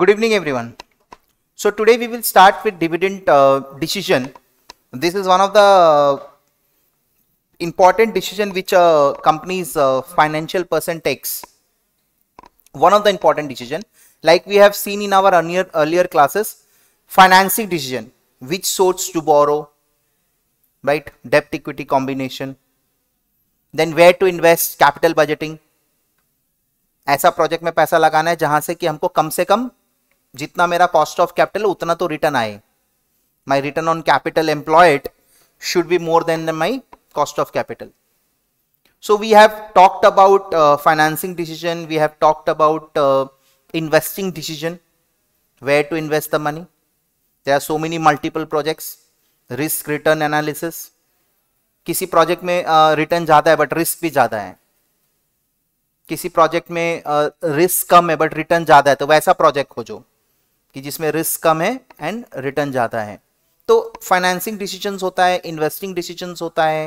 Good evening everyone. So today we will start with dividend decision. This is one of the important decision which a company's financial person takes. One of the important decision, like we have seen in our earlier classes, financing decision, which source to borrow, right? Debt equity combination, then where to invest, capital budgeting. ऐसा project में पैसा लगाना है जहां से कि हमको कम से कम जितना मेरा कॉस्ट ऑफ कैपिटल उतना तो रिटर्न आए. My return on capital employed should be more than my cost of capital. So we have talked about financing decision, we have talked about investing decision, where to invest the money. There are so many multiple projects, risk return analysis. किसी project में return ज्यादा है but risk भी ज्यादा है, किसी project में risk कम है बट रिटर्न ज्यादा है, तो वैसा प्रोजेक्ट हो जो कि जिसमें रिस्क कम है एंड रिटर्न ज्यादा है. तो फाइनेंसिंग डिसीजंस होता है, इन्वेस्टिंग डिसीजंस होता है,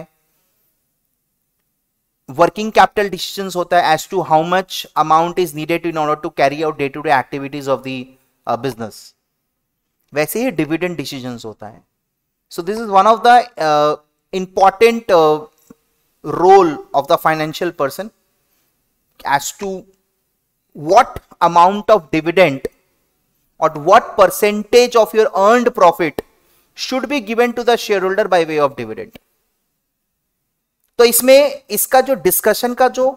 वर्किंग कैपिटल डिसीजंस होता है as to how much amount is needed in order to carry out day to day activities of the business. वैसे ही डिविडेंड डिसीजंस होता है. So this is one of the important role of the financial person as to what amount of dividend or what percentage of your earned profit should be given to the shareholder by way of dividend. तो इसमें इसका जो discussion का जो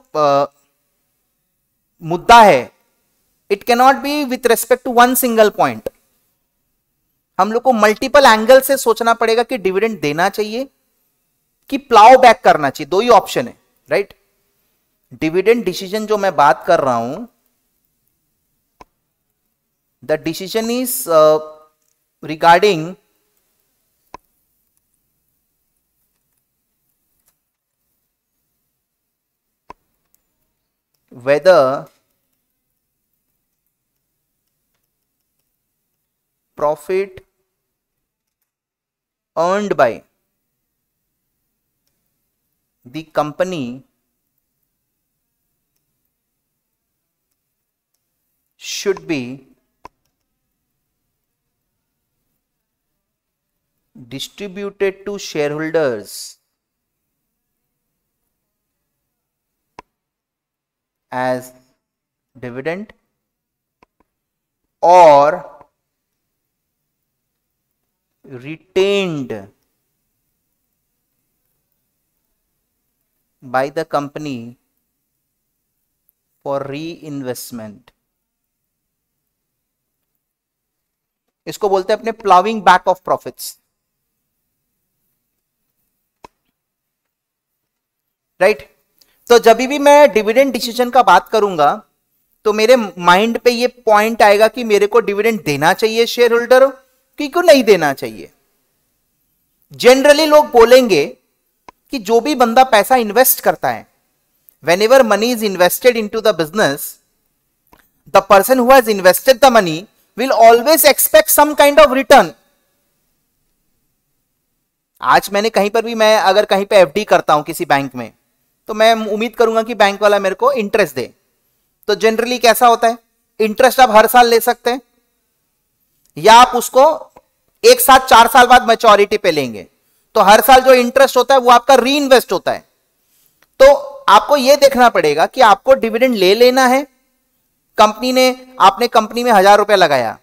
मुद्दा है, it cannot be with respect to one single point. हम लोग को मल्टीपल एंगल से सोचना पड़ेगा कि डिविडेंड देना चाहिए कि प्लाउ बैक करना चाहिए. दो ही ऑप्शन है, राइट डिविडेंड डिसीजन जो मैं बात कर रहा हूं, the decision is regarding whether profit earned by the company should be distributed to shareholders as dividend or retained by the company for reinvestment. इसको बोलते हैं अपने ploughing back of profits, right. तो जब भी मैं डिविडेंड डिसीजन का बात करूंगा तो मेरे माइंड पे ये पॉइंट आएगा कि मेरे को डिविडेंड देना चाहिए शेयर होल्डर की क्यों नहीं देना चाहिए. जनरली लोग बोलेंगे कि जो भी बंदा पैसा इन्वेस्ट करता है, whenever money is invested into the business, the person who has invested the money will always expect some kind of return. आज मैंने कहीं पर भी, मैं अगर कहीं पे FD करता हूं किसी बैंक में, तो मैं उम्मीद करूंगा कि बैंक वाला मेरे को इंटरेस्ट दे. तो जनरली कैसा होता है, इंटरेस्ट आप हर साल ले सकते हैं या आप उसको एक साथ 4 साल बाद मैच्योरिटी पे लेंगे. तो हर साल जो इंटरेस्ट होता है वो आपका रीइन्वेस्ट होता है. तो आपको यह देखना पड़ेगा कि आपको डिविडेंड ले लेना है. कंपनी ने, आपने कंपनी में 1000 रुपया लगाया,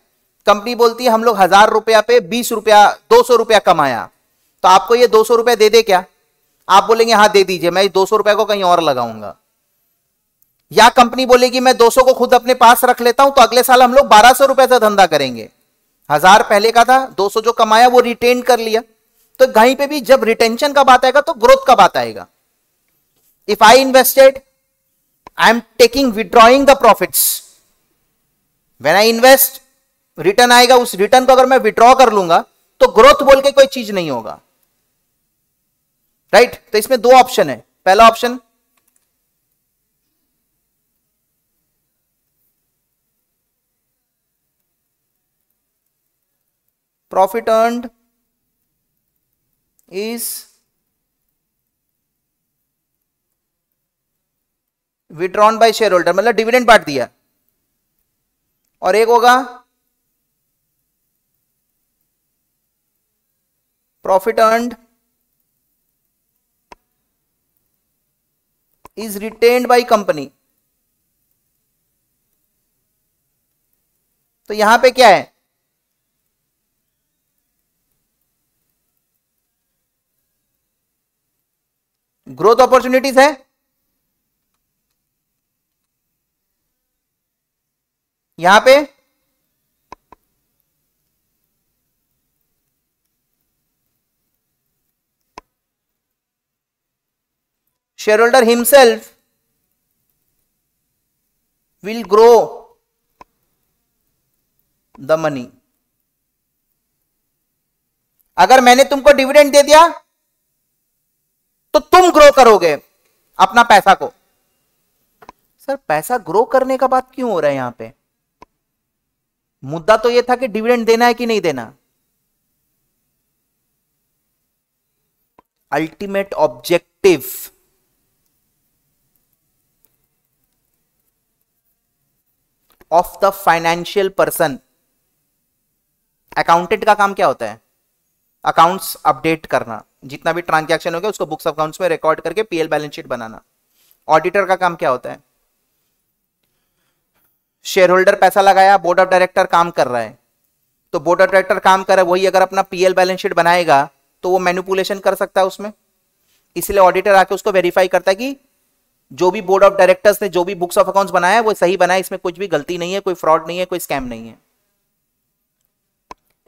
कंपनी बोलती है हम लोग 1000 रुपया पे 20 रुपया 200 रुपया कमाया, तो आपको ये 200 रुपया दे दे क्या? आप बोलेंगे हाँ दे दीजिए, मैं 200 रुपया को कहीं और लगाऊंगा. या कंपनी बोलेगी मैं 200 को खुद अपने पास रख लेता हूं, तो अगले साल हम लोग 1200 रुपया से धंधा करेंगे. 1000 पहले का था, 200 जो कमाया वो रिटेन कर लिया. तो कहीं पे भी जब रिटेंशन का बात आएगा तो ग्रोथ का बात आएगा. If I invested, I am taking withdrawing the profits. When I invest, return आएगा, उस रिटर्न को अगर मैं विड्रॉ कर लूंगा तो ग्रोथ बोल के कोई चीज नहीं होगा, राइट. तो इसमें दो ऑप्शन है. पहला option, profit earned is withdrawn by shareholder, मतलब डिविडेंड बांट दिया और एक होगा profit earned is retained by company. तो यहां पे क्या है, ग्रोथ अपॉर्चुनिटीज है, यहां पे shareholder himself will grow the money. अगर मैंने तुमको डिविडेंड दे दिया तो तुम ग्रो करोगे अपना पैसा को। सर पैसा ग्रो करने का बात क्यों हो रहा है यहां पे? मुद्दा तो यह था कि डिविडेंड देना है कि नहीं देना। Ultimate objective of the financial person, accountant का काम क्या होता है? अकाउंट्स अपडेट करना, जितना भी ट्रांजैक्शन हो गया उसको बुक्स ऑफ अकाउंट्स में रिकॉर्ड करके पीएल बैलेंस शीट बनाना। ऑडिटर का काम क्या होता है? शेयर होल्डर पैसा लगाया, बोर्ड ऑफ डायरेक्टर काम कर रहा है, तो बोर्ड ऑफ डायरेक्टर काम कर रहा है, वही अगर अपना पीएल बैलेंस शीट बनाएगा तो वो मैनिपुलेशन कर सकता है उसमें, इसलिए ऑडिटर आके उसको वेरीफाई करता है कि जो भी बोर्ड ऑफ डायरेक्टर्स ने जो भी बुक्स ऑफ अकाउंट्स बनाया है वो सही बनाया, इसमें कुछ भी गलती नहीं है, कोई फ्रॉड नहीं है, कोई स्कैम नहीं है।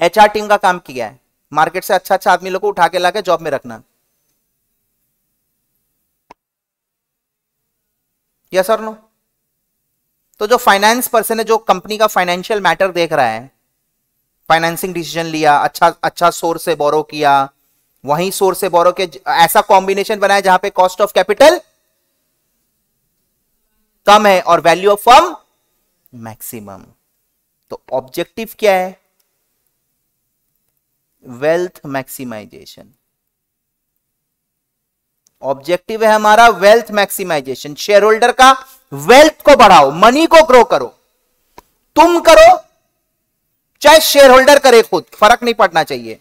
एचआर टीम का काम किया है मार्केट से अच्छा अच्छा आदमी लोग को उठा के लाके जॉब में रखना। यस और नो? तो जो फाइनेंस पर्सन है, जो कंपनी का फाइनेंशियल मैटर देख रहा है, फाइनेंसिंग डिसीजन लिया, अच्छा अच्छा सोर्स से बोरो किया, वहीं सोर्स से बोरो के ऐसा कॉम्बिनेशन बनाया जहां पे कॉस्ट ऑफ कैपिटल कम है और वैल्यू ऑफ फर्म मैक्सिमम। तो ऑब्जेक्टिव क्या है? Wealth maximisation. ऑब्जेक्टिव है हमारा वेल्थ मैक्सिमाइजेशन, शेयर होल्डर का वेल्थ को बढ़ाओ, मनी को ग्रो करो। तुम करो चाहे शेयर होल्डर करे, खुद फर्क नहीं पड़ना चाहिए।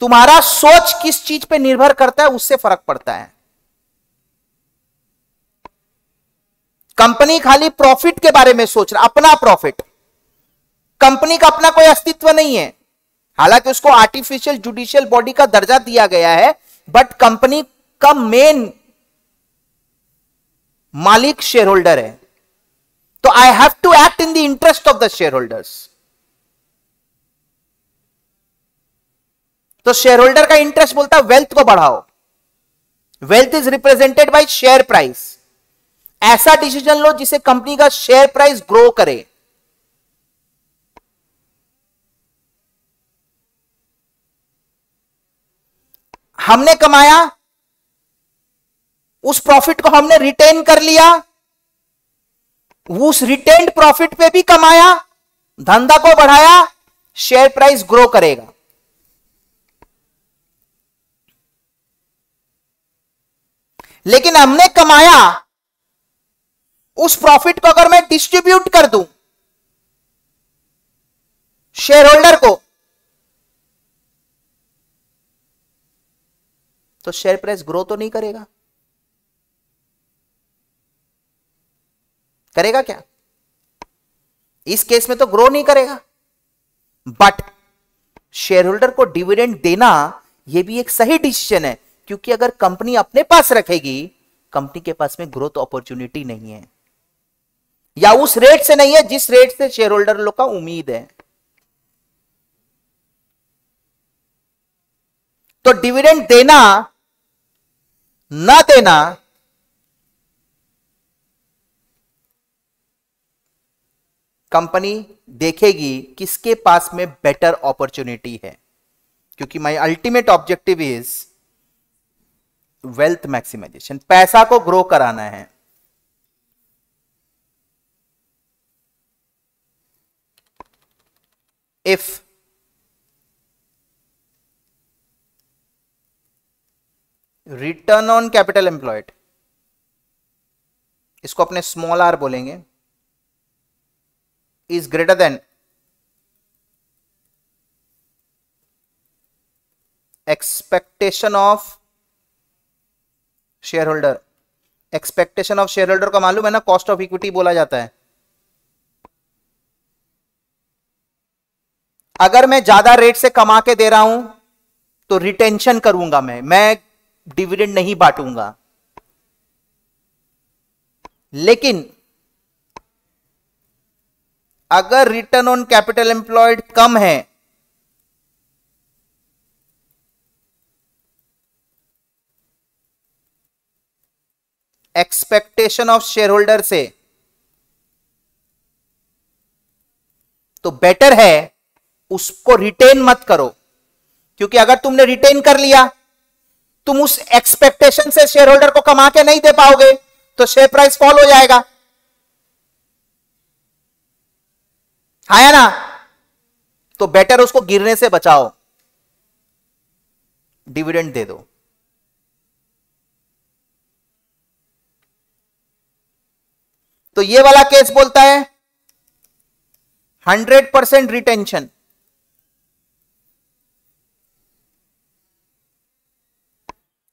तुम्हारा सोच किस चीज पे निर्भर करता है उससे फर्क पड़ता है। कंपनी खाली प्रॉफिट के बारे में सोच रहा, अपना प्रॉफिट, कंपनी का अपना कोई अस्तित्व नहीं है। हालांकि उसको आर्टिफिशियल जुडिशियल बॉडी का दर्जा दिया गया है, बट कंपनी का मेन मालिक शेयर होल्डर है। तो I have to act in the interest of the shareholders. तो शेयर होल्डर का इंटरेस्ट बोलता है वेल्थ को बढ़ाओ, wealth is represented by share price. ऐसा डिसीजन लो जिसे कंपनी का शेयर प्राइस ग्रो करे। हमने कमाया, उस प्रॉफिट को हमने रिटेन कर लिया, उस रिटेन्ड प्रॉफिट पे भी कमाया, धंधा को बढ़ाया, शेयर प्राइस ग्रो करेगा। लेकिन हमने कमाया, उस प्रॉफिट को अगर मैं डिस्ट्रीब्यूट कर दूं शेयर होल्डर को, तो शेयर प्राइस ग्रो तो नहीं करेगा, करेगा क्या? इस केस में तो ग्रो नहीं करेगा। बट शेयर होल्डर को डिविडेंड देना यह भी एक सही डिसीजन है, क्योंकि अगर कंपनी अपने पास रखेगी, कंपनी के पास में ग्रोथ अपॉर्चुनिटी नहीं है, या उस रेट से नहीं है जिस रेट से शेयर होल्डर लोग का उम्मीद है। तो डिविडेंड देना ना देना कंपनी देखेगी किसके पास में बेटर अपॉर्चुनिटी है, क्योंकि my ultimate objective is wealth maximisation, पैसा को ग्रो कराना है। If return on capital employed, इसको अपने स्मॉल आर बोलेंगे, is greater than expectation of shareholder का मालूम है ना, कॉस्ट ऑफ इक्विटी बोला जाता है। अगर मैं ज्यादा रेट से कमा के दे रहा हूं तो रिटेंशन करूंगा, मैं डिविडेंड नहीं बांटूंगा। लेकिन अगर रिटर्न ऑन कैपिटल एम्प्लॉयड कम है एक्सपेक्टेशन ऑफ शेयरहोल्डर से, तो बेटर है उसको रिटेन मत करो, क्योंकि अगर तुमने रिटेन कर लिया तुम उस एक्सपेक्टेशन से शेयरहोल्डर को कमा के नहीं दे पाओगे, तो शेयर प्राइस फॉल हो जाएगा। हाँ या ना? तो बेटर उसको गिरने से बचाओ, डिविडेंड दे दो। तो ये वाला केस बोलता है 100% रिटेंशन,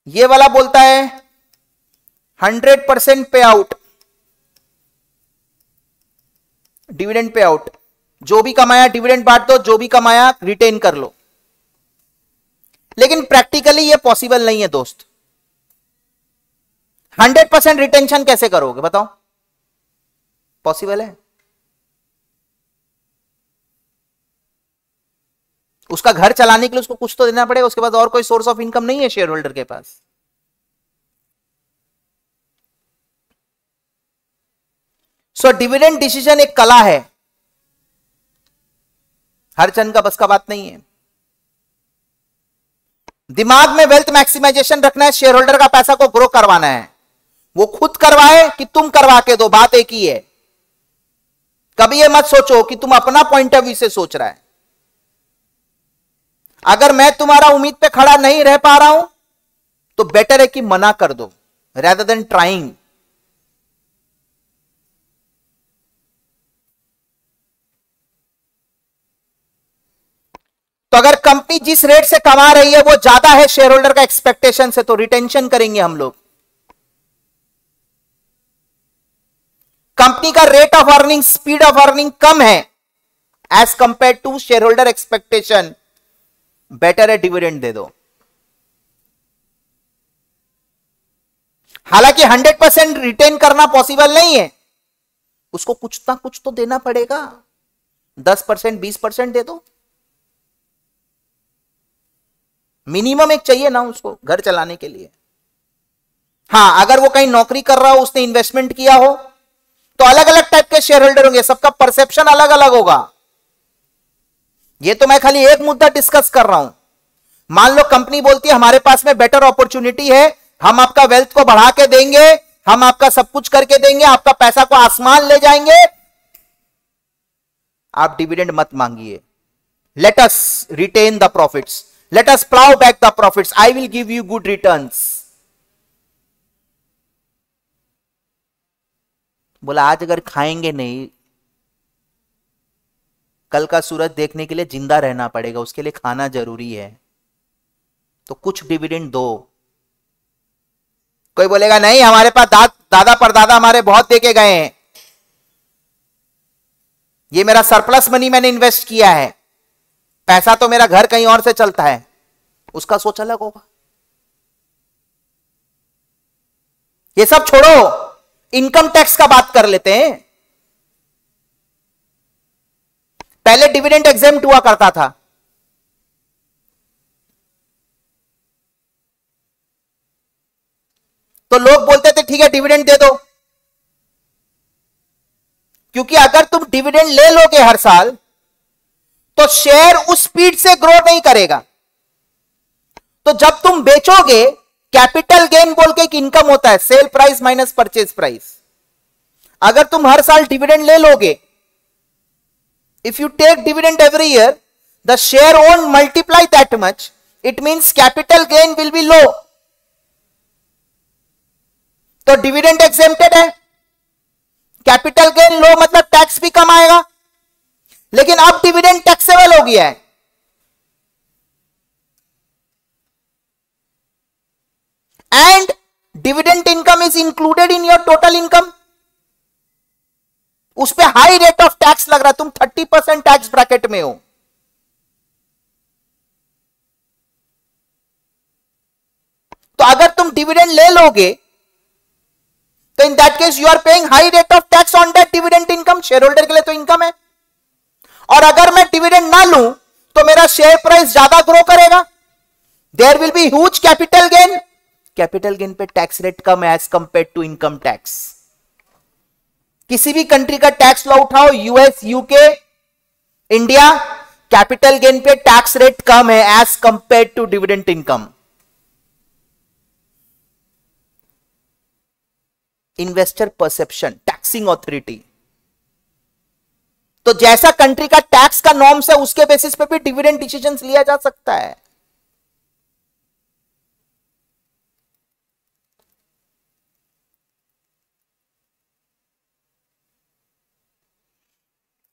ये वाला बोलता है 100% पे आउट, डिविडेंड पे आउट। जो भी कमाया डिविडेंड बांट दो, जो भी कमाया रिटेन कर लो। लेकिन प्रैक्टिकली ये पॉसिबल नहीं है दोस्त। 100% रिटेंशन कैसे करोगे बताओ, पॉसिबल है? उसका घर चलाने के लिए उसको कुछ तो देना पड़ेगा, उसके बाद और कोई सोर्स ऑफ इनकम नहीं है शेयर होल्डर के पास। सो डिविडेंड डिसीजन एक कला है, हर जन का बस का बात नहीं है। दिमाग में वेल्थ मैक्सिमाइजेशन रखना है, शेयर होल्डर का पैसा को ग्रो करवाना है, वो खुद करवाए कि तुम करवा के दो, बात एक ही है। कभी ये मत सोचो कि तुम अपना पॉइंट ऑफ व्यू से सोच रहा है। अगर मैं तुम्हारा उम्मीद पे खड़ा नहीं रह पा रहा हूं तो बेटर है कि मना कर दो rather than trying। तो अगर कंपनी जिस रेट से कमा रही है वो ज्यादा है शेयर होल्डर का एक्सपेक्टेशन से, तो रिटेंशन करेंगे हम लोग। कंपनी का rate of earning, speed of earning कम है as compare to shareholder expectation, better है डिविडेंड दे दो। हालांकि 100% रिटेन करना पॉसिबल नहीं है, उसको कुछ ना कुछ तो देना पड़ेगा। 10% 20% दे दो, मिनिमम एक चाहिए ना उसको घर चलाने के लिए। हां, अगर वो कहीं नौकरी कर रहा हो, उसने इन्वेस्टमेंट किया हो, तो अलग अलग टाइप के शेयर होल्डर होंगे, सबका परसेप्शन अलग अलग होगा। ये तो मैं खाली एक मुद्दा डिस्कस कर रहा हूं। मान लो कंपनी बोलती है हमारे पास में बेटर अपॉर्चुनिटी है, हम आपका वेल्थ को बढ़ा के देंगे, हम आपका सब कुछ करके देंगे, आपका पैसा को आसमान ले जाएंगे, आप डिविडेंड मत मांगिए, let us retain the profits, let us plough back the profits, I will give you good returns. बोला आज अगर खाएंगे नहीं, कल का सूरज देखने के लिए जिंदा रहना पड़ेगा, उसके लिए खाना जरूरी है, तो कुछ डिविडेंड दो। कोई बोलेगा नहीं हमारे पास दादा परदादा हमारे बहुत देके गए हैं, ये मेरा सरप्लस मनी मैंने इन्वेस्ट किया है, पैसा तो मेरा घर कहीं और से चलता है, उसका सोच अलग होगा। ये सब छोड़ो, इनकम टैक्स का बात कर लेते हैं। पहले डिविडेंड एग्जेम्प्ट हुआ करता था, तो लोग बोलते थे ठीक है डिविडेंड दे दो, क्योंकि अगर तुम डिविडेंड ले लोगे हर साल तो शेयर उस स्पीड से ग्रो नहीं करेगा। तो जब तुम बेचोगे, कैपिटल गेन बोल के एक इनकम होता है, sale price minus purchase price, अगर तुम हर साल डिविडेंड ले लोगे, if you take dividend every year, the share won't multiply that much, it means capital gain will be low. तो dividend exempted है, capital gain low मतलब टैक्स भी कम आएगा, दिया है। And dividend income is included in your total income, उस पे हाई रेट ऑफ टैक्स लग रहा, तुम 30% टैक्स ब्रैकेट में हो। तो अगर तुम डिविडेंड ले लोगे तो in that case you are paying high rate of tax on that dividend income, shareholder के लिए तो इनकम है। और अगर मैं डिविडेंड ना लूं तो मेरा शेयर प्राइस ज्यादा ग्रो करेगा, there will be huge capital gain. Capital gain पे टैक्स रेट कम है as compare to income tax. किसी भी कंट्री का टैक्स लॉ उठाओ, US, UK, India, capital gain पे टैक्स रेट कम है as compare to dividend income. Investor perception, taxing authority, तो जैसा कंट्री का टैक्स का नॉर्म्स है उसके बेसिस पे भी डिविडेंड डिसीजंस लिया जा सकता है।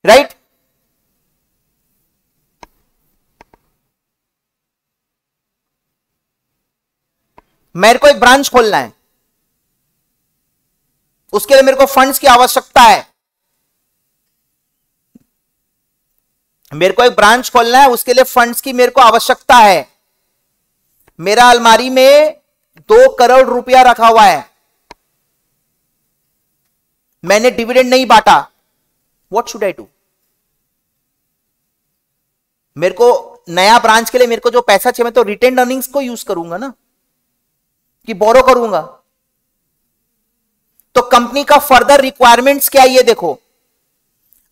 राइट? मेरे को एक ब्रांच खोलना है, उसके लिए मेरे को फंड्स की आवश्यकता है। मेरे को एक ब्रांच खोलना है, उसके लिए फंड्स की मेरे को आवश्यकता है। मेरा अलमारी में 2 करोड़ रुपया रखा हुआ है, मैंने डिविडेंड नहीं बांटा। What should I do? मेरे को नया ब्रांच के लिए मेरे को जो पैसा चाहिए, मैं तो रिटेन अर्निंग्स को यूज करूंगा ना, कि बोरो करूंगा। तो कंपनी का फर्दर रिक्वायरमेंट्स क्या है ये देखो।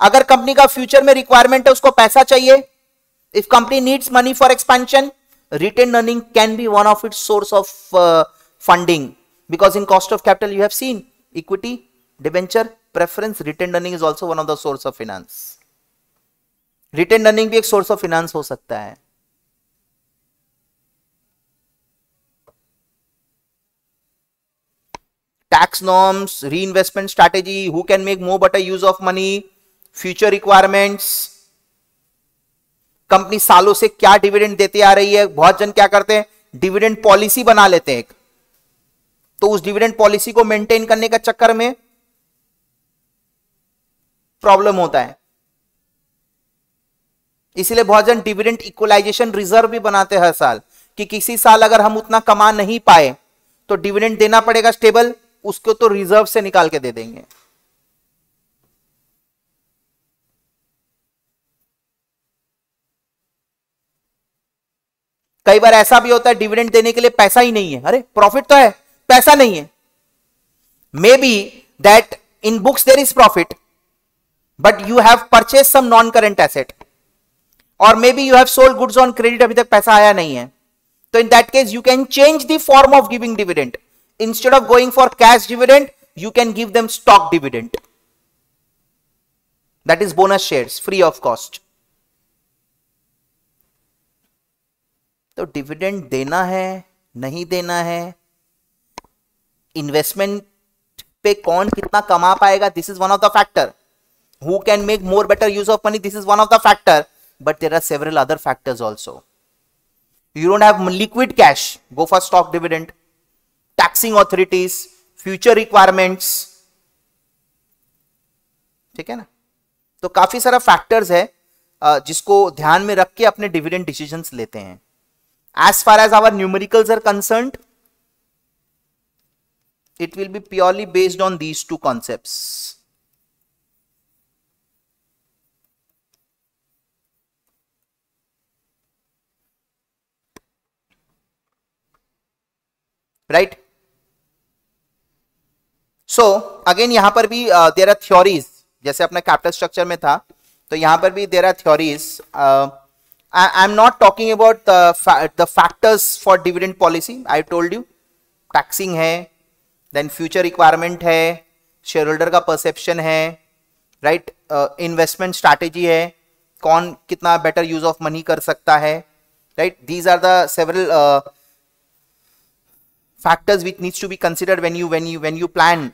अगर कंपनी का फ्यूचर में रिक्वायरमेंट है, उसको पैसा चाहिए, if company needs money for expansion, retain earning can be one of its source of funding, because in cost of capital you have seen equity, debenture, preference, retain earning is also one of the source of finance. Retain earning भी एक source of finance हो सकता है। Tax norms, reinvestment strategy, who can make more better use of money, future requirements, company सालों से क्या dividend देती आ रही है। बहुत जन क्या करते हैं, डिविडेंड पॉलिसी बना लेते हैं, तो उस डिविडेंड पॉलिसी को मेंटेन करने का चक्कर में प्रॉब्लम होता है। इसलिए बहुत जन डिविडेंड इक्वलाइजेशन रिजर्व भी बनाते हैं हर साल, कि किसी साल अगर हम उतना कमा नहीं पाए तो डिविडेंड देना पड़ेगा स्टेबल, उसको तो रिजर्व से निकाल के दे देंगे। कई बार ऐसा भी होता है डिविडेंड देने के लिए पैसा ही नहीं है, अरे प्रॉफिट तो है, पैसा नहीं है। May be that in books there is profit but you have purchase some non current asset, और may be you have sold goods on credit, अभी तक पैसा आया नहीं है। तो in that case you can change the form of giving dividend, instead of going for cash dividend you can give them stock dividend, that is bonus shares free of cost। तो dividend देना है नहीं देना है, investment पे कौन कितना कमा पाएगा, this is one of the factor, who can make more better use of money, this is one of the factor, but there are several other factors also। you don't have liquid cash, go for stock dividend, taxing authorities, future requirements, ठीक है ना। तो काफी सारा factors है जिसको ध्यान में रख के अपने डिविडेंड डिसीजंस लेते हैं। As far as our numericals are concerned, it will be purely based on these two concepts. Right? So again यहां पर भी देयर आर थ्योरीज, जैसे अपना कैपिटल स्ट्रक्चर में था तो यहां पर भी there are theories. I am not talking about the factors for dividend policy, I told you taxing है, देन फ्यूचर रिक्वायरमेंट है, शेयर होल्डर का परसेप्शन है, राइट, इन्वेस्टमेंट स्ट्रैटेजी है, कौन कितना बेटर यूज ऑफ मनी कर सकता है, right. These are the several factors which needs to be considered when you plan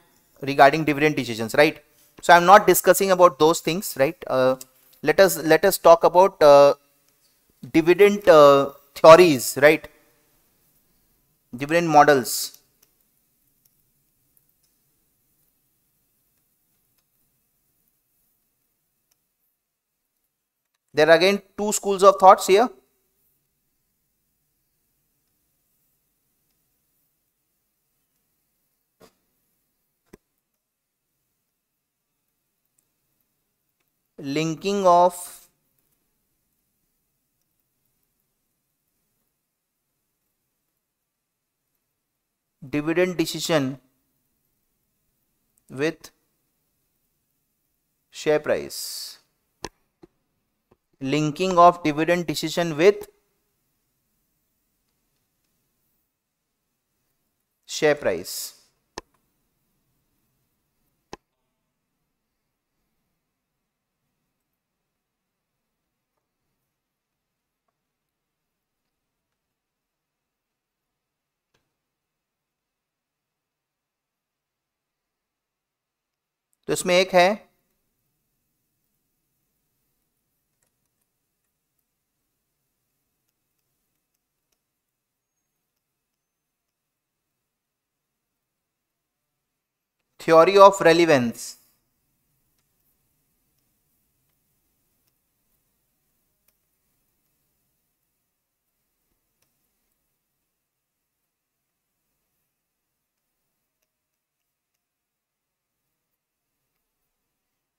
regarding dividend decisions, right? So I am not discussing about those things, right? Let us talk about dividend theories, right? Dividend models. There are again two schools of thoughts here. Linking of dividend decision with share price. Linking of dividend decision with share price. तो इसमें एक है theory of relevance,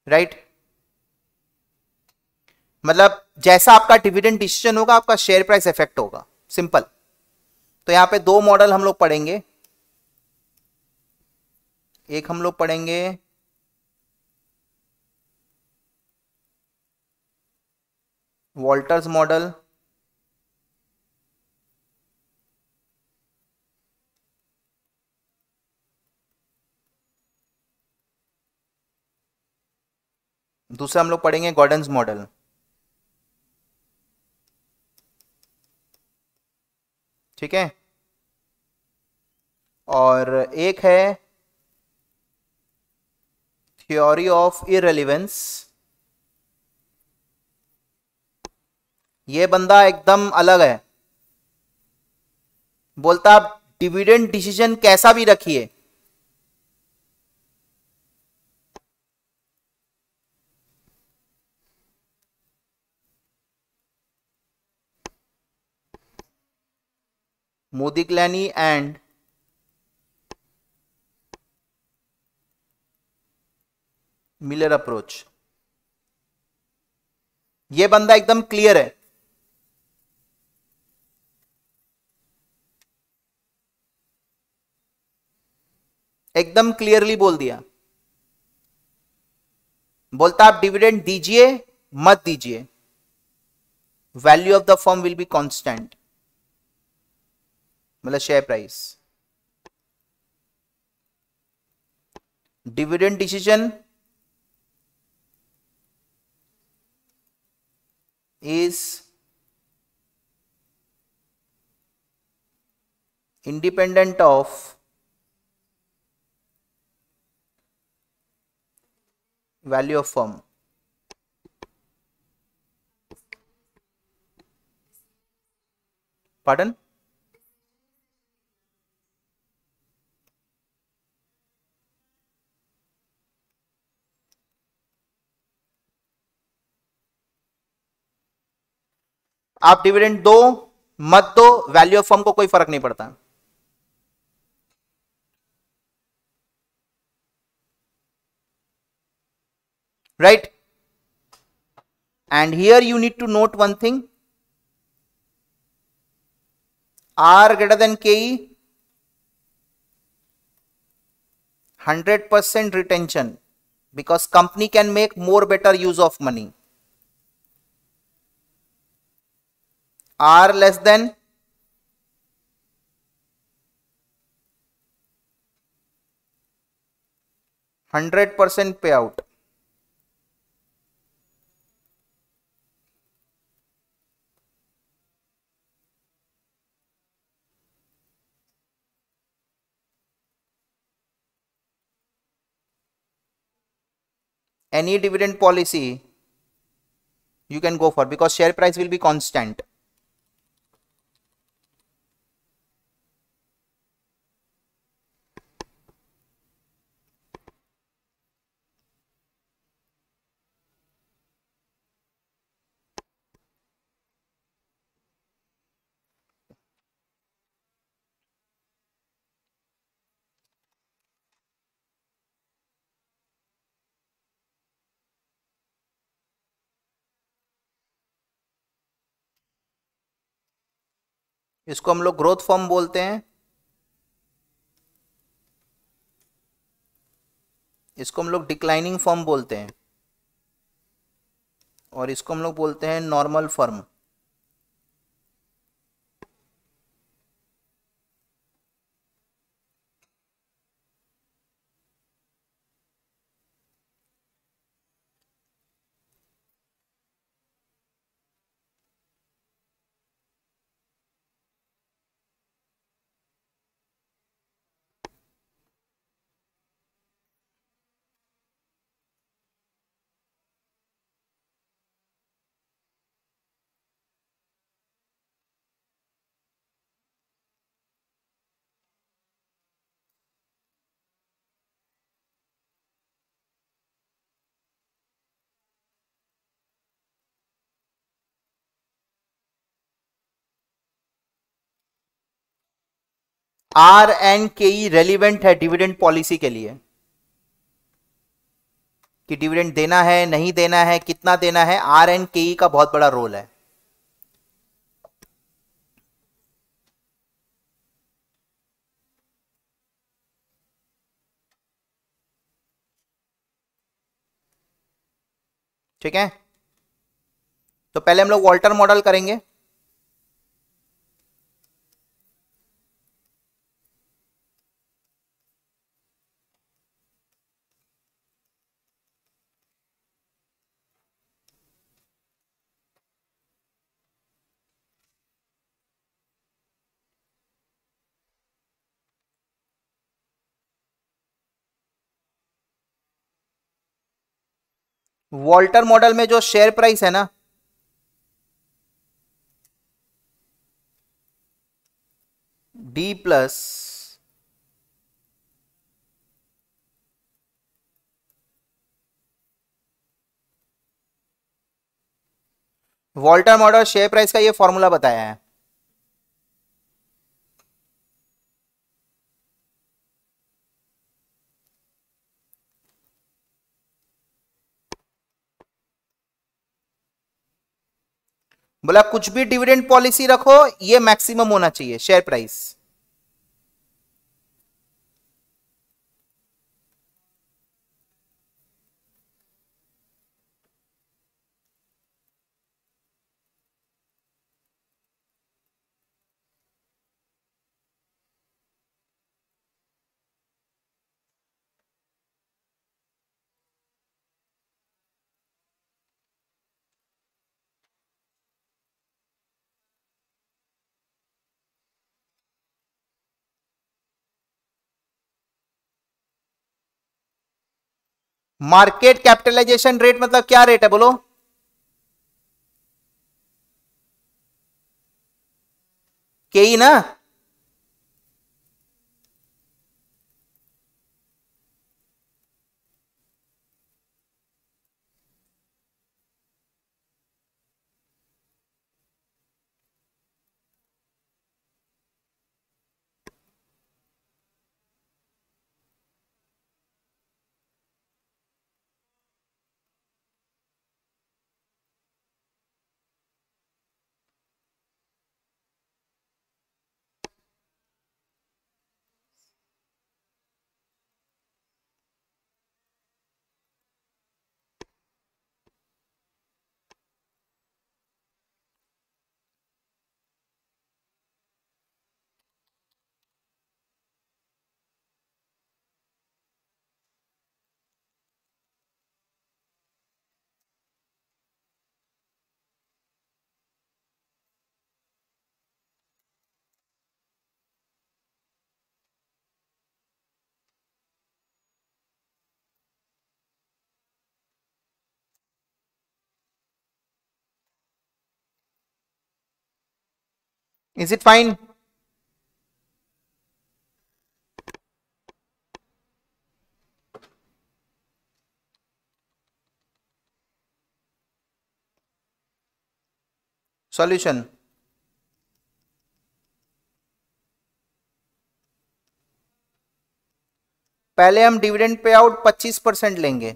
right? मतलब जैसा आपका dividend decision होगा आपका share price effect होगा, सिंपल। तो यहां पे दो मॉडल हम लोग पढ़ेंगे, एक हम लोग पढ़ेंगे वॉल्टर्स मॉडल दूसरा हम लोग पढ़ेंगे गॉर्डन्स मॉडल। ठीक है, और एक है थ्योरी ऑफ इररिलेवेंस। ये बंदा एकदम अलग है, बोलता आप डिविडेंड डिसीजन कैसा भी रखिए, मोदिग्लानी एंड मिलर अप्रोच। ये बंदा एकदम क्लियर है, एकदम क्लियरली बोल दिया, बोलता आप डिविडेंड दीजिए मत दीजिए, value of the firm will be constant, मतलब share price. Dividend decision is independent of value of firm. Pardon? आप डिविडेंड दो मत दो, वैल्यू ऑफ फर्म को कोई फर्क नहीं पड़ता। Right? And here you need to note one thing, R greater than K E 100% retention, because company can make more better use of money. R less than %100 payout. Any dividend policy you can go for, because share price will be constant. इसको हम लोग growth form बोलते हैं, इसको हम लोग declining form बोलते हैं और इसको हम लोग बोलते हैं normal form. R and K E relevant है डिविडेंड पॉलिसी के लिए कि डिविडेंड देना है नहीं देना है कितना देना है, आर एंड के ई का बहुत बड़ा रोल है। ठीक है, तो पहले हम लोग वॉल्टर मॉडल करेंगे। वॉल्टर मॉडल में जो शेयर प्राइस है ना, D plus Walter model share price का ये फॉर्मूला बताया है। बोला कुछ भी डिविडेंड पॉलिसी रखो ये मैक्सिमम होना चाहिए share price. Market capitalisation rate मतलब क्या रेट है बोलो? केई ना, Is it fine? Solution. पहले हम डिविडेंड पे आउट 25% लेंगे।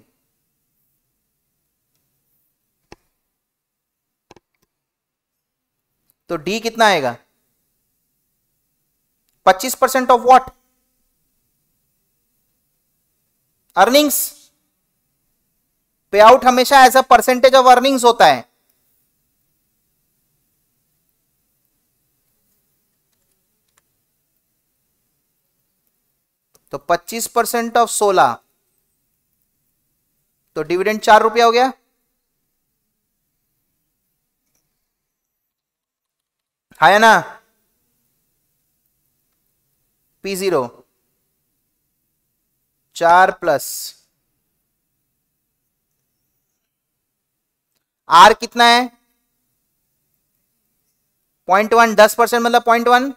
तो डी कितना आएगा? 25% of what? Earnings. Pay out हमेशा as a percentage of earnings होता है। तो 25% ऑफ 16 तो डिविडेंड ₹4 हो गया। है ना P0 4 प्लस R कितना है 0.1 10% मतलब 0.1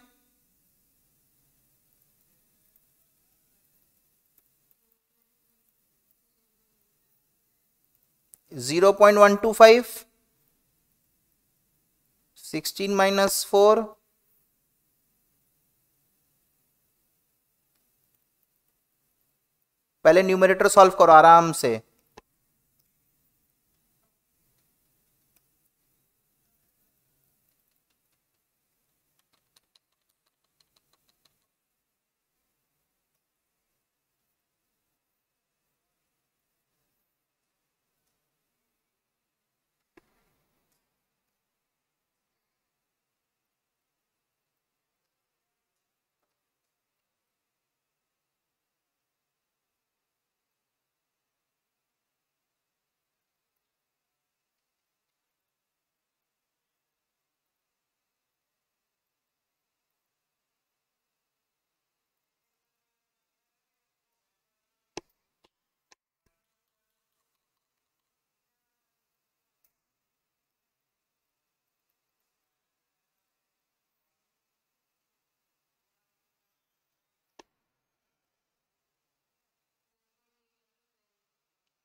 0.125 16 minus 4 पहले न्यूमरेटर सॉल्व करो आराम से।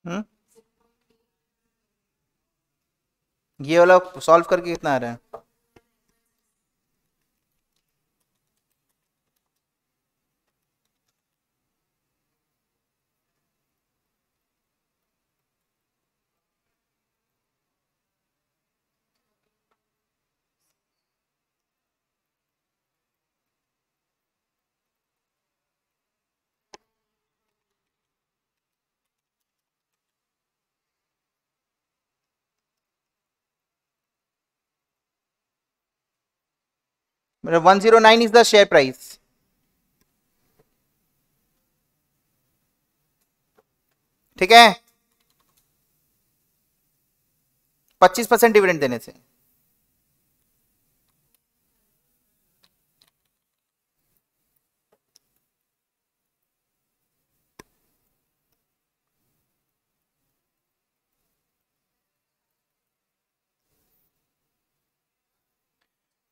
ये वाला सॉल्व करके कितना आ रहा है 109 is the share price. ठीक है 25% डिविडेंड देने से।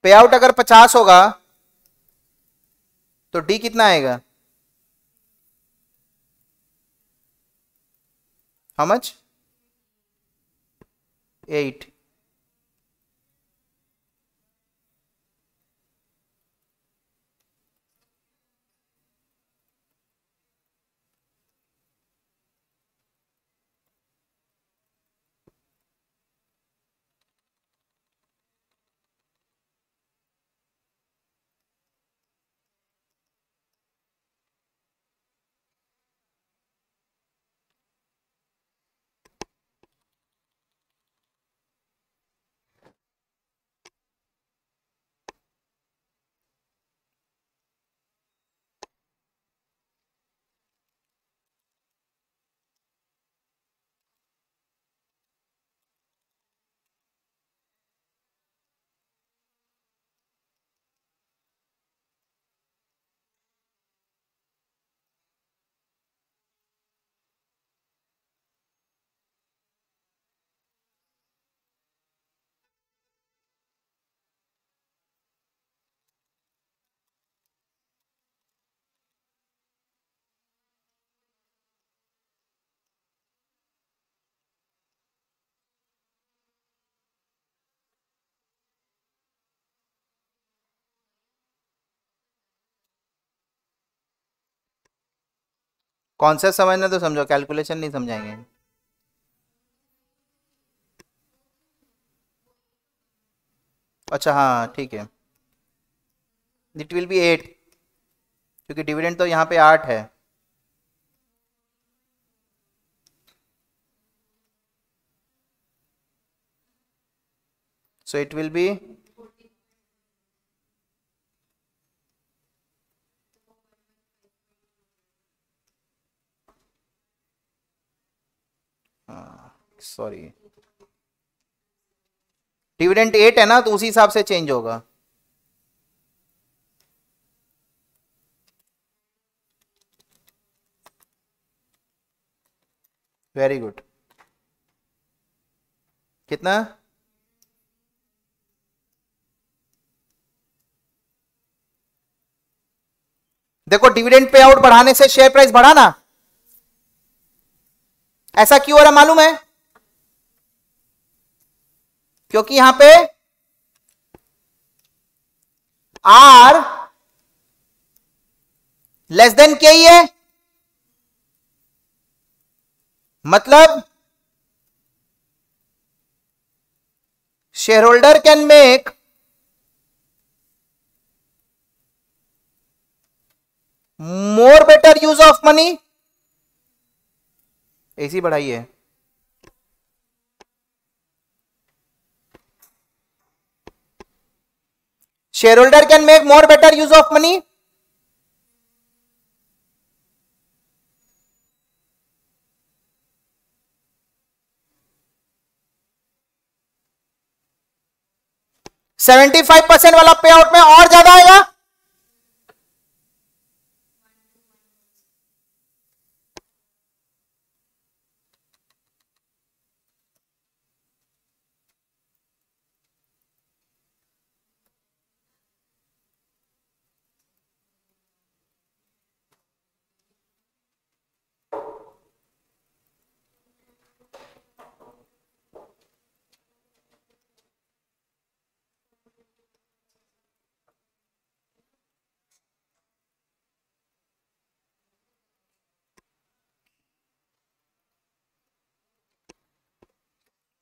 पे आउट अगर 50 होगा तो डी कितना आएगा हाउ मच 8 कॉन्सेप्ट समझना तो समझो, कैलकुलेशन नहीं समझाएंगे। अच्छा हाँ ठीक है, इट विल बी 8 क्योंकि डिविडेंड तो यहाँ पे 8 है। सो इट विल बी 8 है ना, तो उसी हिसाब से चेंज होगा। Very good. कितना? डिविडेंड पे आउट बढ़ाने से शेयर प्राइस बढ़ाना, ऐसा क्यों हो रहा मालूम है? क्योंकि यहां पे आर लेस देन के ही है, मतलब share holder can make more better use of money. ऐसी बढ़ाइए। Share holder can make more better use of money, $75% वाला पे आउट में और ज्यादा आएगा।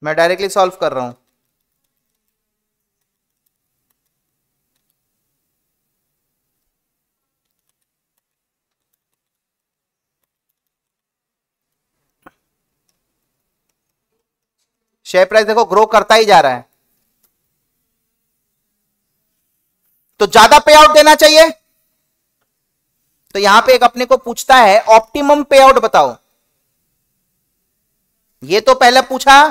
मैं डायरेक्टली सॉल्व कर रहा हूं। शेयर प्राइस देखो ग्रो करता ही जा रहा है, तो ज्यादा पे आउट देना चाहिए। तो यहां पे एक अपने को पूछता है ऑप्टिमम पे आउट बताओ। ये तो पहले पूछा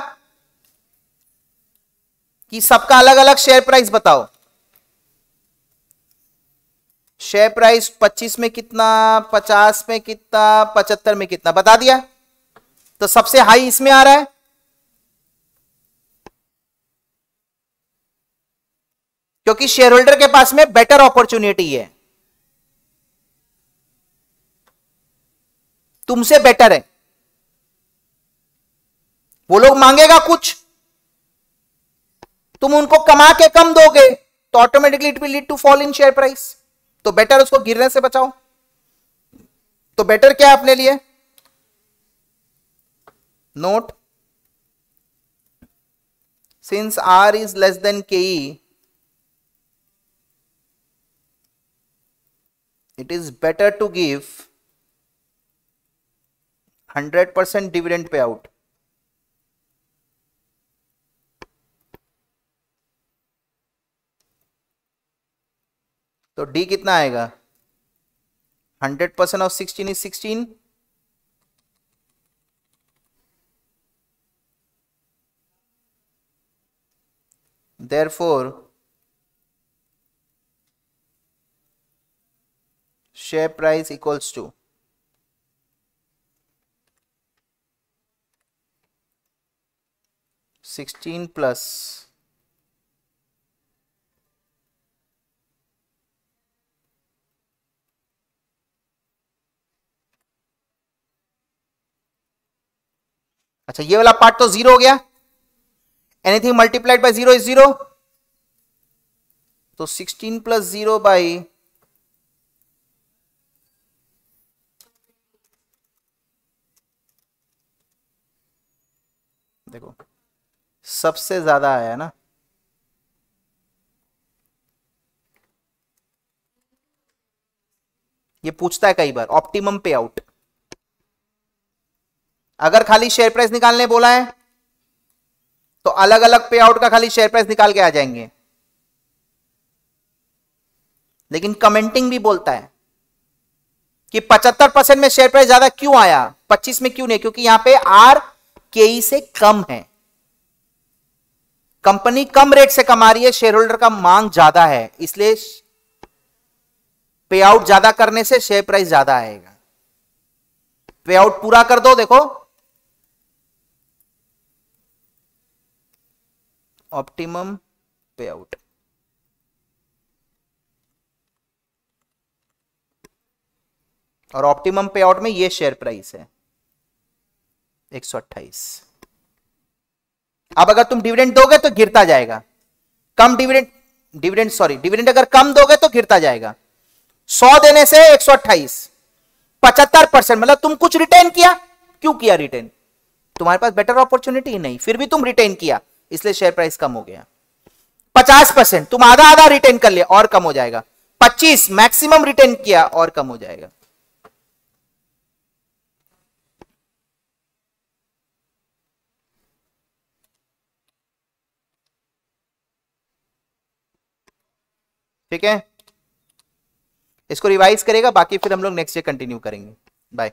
कि सबका अलग अलग शेयर प्राइस बताओ। शेयर प्राइस 25 में कितना, 50 में कितना, 75 में कितना बता दिया। तो सबसे हाई इसमें आ रहा है, क्योंकि शेयर होल्डर के पास में बेटर अपॉर्चुनिटी है, तुमसे बेटर है। वो लोग मांगेगा कुछ, तुम उनको कमा के कम दोगे, तो automatically it will lead to fall in share price. तो बेटर उसको गिरने से बचाओ। तो बेटर क्या है अपने लिए? Note, since R is less than K E, it is better to give 100% dividend pay out. तो डी कितना आएगा? 100% of 16 is 16, therefore share price equals to 16 plus 16। ये वाला पार्ट तो जीरो हो गया, anything multiplied by zero is zero. तो 16 plus zero by सबसे ज्यादा आया ना, ये पूछता है कई बार ऑप्टिमम पे आउट। अगर खाली शेयर प्राइस निकालने बोला है तो अलग अलग पे आउट का खाली शेयर प्राइस निकाल के आ जाएंगे। लेकिन कमेंटिंग भी बोलता है कि 75% में शेयर प्राइस ज्यादा क्यों आया, 25 में क्यों नहीं, क्योंकि यहां पे RKE से कम है, कंपनी कम रेट से कमा रही है, शेयर होल्डर का मांग ज्यादा है, इसलिए पे आउट ज्यादा करने से शेयर प्राइस ज्यादा आएगा। पे आउट पूरा कर दो, देखो ऑप्टिमम पे आउट, और ऑप्टिमम पे आउट में ये शेयर प्राइस है 128। अब अगर तुम डिविडेंड दोगे तो गिरता जाएगा, कम डिविडेंड अगर कम दोगे तो गिरता जाएगा। 100 देने से 128, 75%, मतलब तुम कुछ रिटेन किया, क्यों किया रिटेन, तुम्हारे पास बेटर अपॉर्चुनिटी नहीं, फिर भी तुम रिटेन किया, इसलिए शेयर प्राइस कम हो गया। 50% तुम आधा आधा रिटेन कर लिया और कम हो जाएगा, 25 मैक्सिमम रिटेन किया और कम हो जाएगा। ठीक है, इसको रिवाइज करेगा, बाकी फिर हम लोग नेक्स्ट ईयर कंटिन्यू करेंगे। बाय।